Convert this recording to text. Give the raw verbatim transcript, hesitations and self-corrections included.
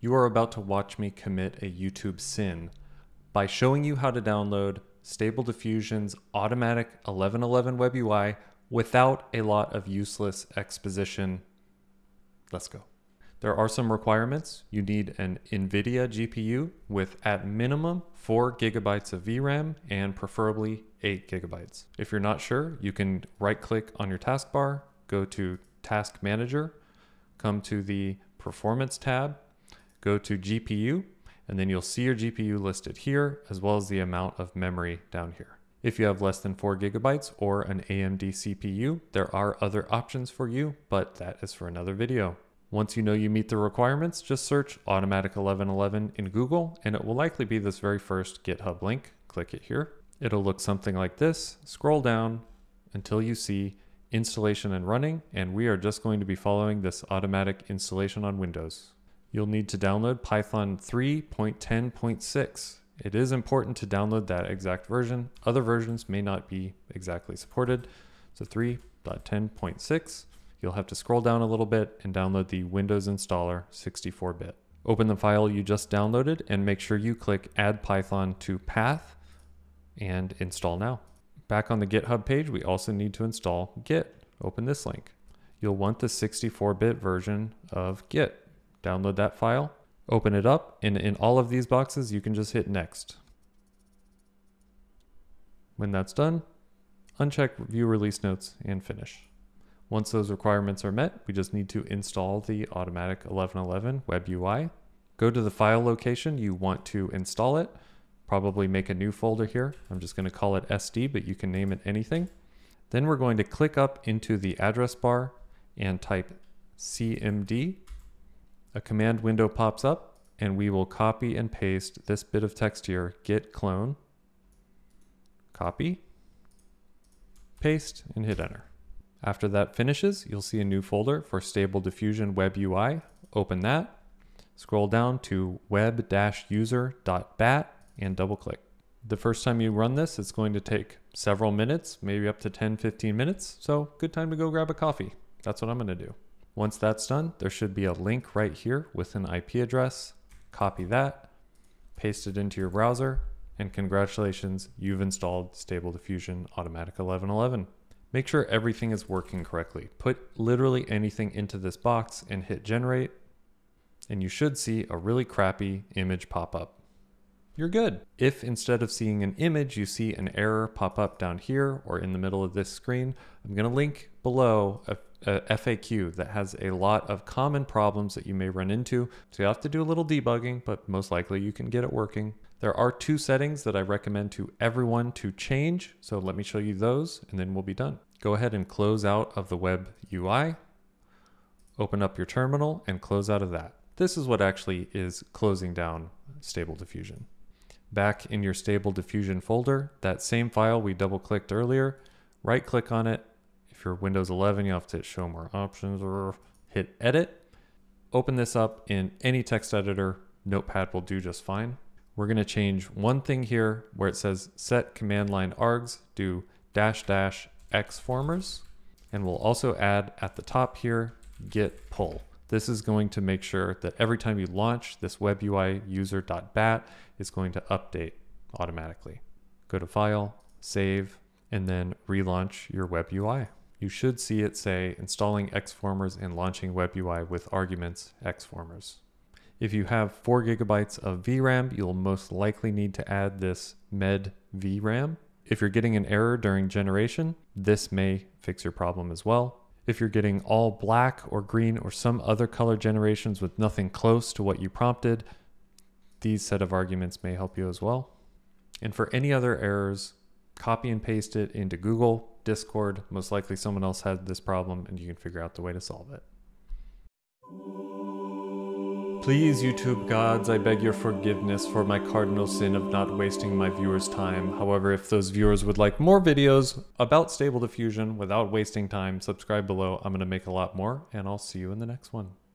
you are about to watch me commit a YouTube sin by showing you how to download Stable Diffusion's Automatic eleven eleven web U I without a lot of useless exposition. Let's go. There are some requirements. You need an NVIDIA G P U with at minimum four gigabytes of V RAM and preferably eight gigabytes. If you're not sure, you can right click on your taskbar, go to Task Manager, come to the Performance tab, go to G P U, and then you'll see your G P U listed here as well as the amount of memory down here. If you have less than four gigabytes or an A M D C P U, there are other options for you, but that is for another video. Once you know you meet the requirements, just search Automatic eleven eleven in Google and it will likely be this very first GitHub link. Click it here. It'll look something like this. Scroll down until you see installation and running, and we are just going to be following this automatic installation on Windows. You'll need to download Python three point ten point six. It is important to download that exact version. Other versions may not be exactly supported. So three point ten point six. You'll have to scroll down a little bit and download the Windows installer sixty-four bit. Open the file you just downloaded and make sure you click Add Python to Path and install now. Back on the GitHub page, we also need to install Git. Open this link. You'll want the sixty-four bit version of Git. Download that file, open it up, and in all of these boxes, you can just hit Next. When that's done, uncheck View Release Notes and Finish. Once those requirements are met, we just need to install the Automatic eleven eleven web U I. Go to the file location you want to install it. Probably make a new folder here. I'm just going to call it S D, but you can name it anything. Then we're going to click up into the address bar and type C M D. A command window pops up and we will copy and paste this bit of text here, git clone, copy, paste, and hit enter. After that finishes, you'll see a new folder for Stable Diffusion Web U I. Open that, scroll down to web dash user dot bat and double click. The first time you run this, it's going to take several minutes, maybe up to ten, fifteen minutes. So good time to go grab a coffee. That's what I'm going to do. Once that's done, there should be a link right here with an I P address. Copy that, paste it into your browser, and congratulations, you've installed Stable Diffusion Automatic eleven eleven. Make sure everything is working correctly. Put literally anything into this box and hit generate, and you should see a really crappy image pop up. You're good. If instead of seeing an image, you see an error pop up down here or in the middle of this screen, I'm gonna link below a Uh, F A Q that has a lot of common problems that you may run into. So you'll have to do a little debugging, but most likely you can get it working. There are two settings that I recommend to everyone to change. So let me show you those and then we'll be done. Go ahead and close out of the web U I. Open up your terminal and close out of that. This is what actually is closing down Stable Diffusion. Back in your Stable Diffusion folder, that same file we double clicked earlier, right click on it. If you're Windows eleven, you have to show more options or hit edit. Open this up in any text editor. Notepad will do just fine. We're going to change one thing here where it says set command line args, do dash dash xformers. And we'll also add at the top here, git pull. This is going to make sure that every time you launch this web U I user.bat, it's going to update automatically. Go to file, save, and then relaunch your web U I. You should see it say installing xformers and launching web U I with arguments xformers. If you have four gigabytes of V RAM, you'll most likely need to add this med V RAM. If you're getting an error during generation, this may fix your problem as well. If you're getting all black or green or some other color generations with nothing close to what you prompted, these set of arguments may help you as well. And for any other errors, copy and paste it into Google, Discord. Most likely someone else had this problem and you can figure out the way to solve it. Please, YouTube gods, I beg your forgiveness for my cardinal sin of not wasting my viewers' time. However, if those viewers would like more videos about Stable Diffusion without wasting time, subscribe below. I'm going to make a lot more and I'll see you in the next one.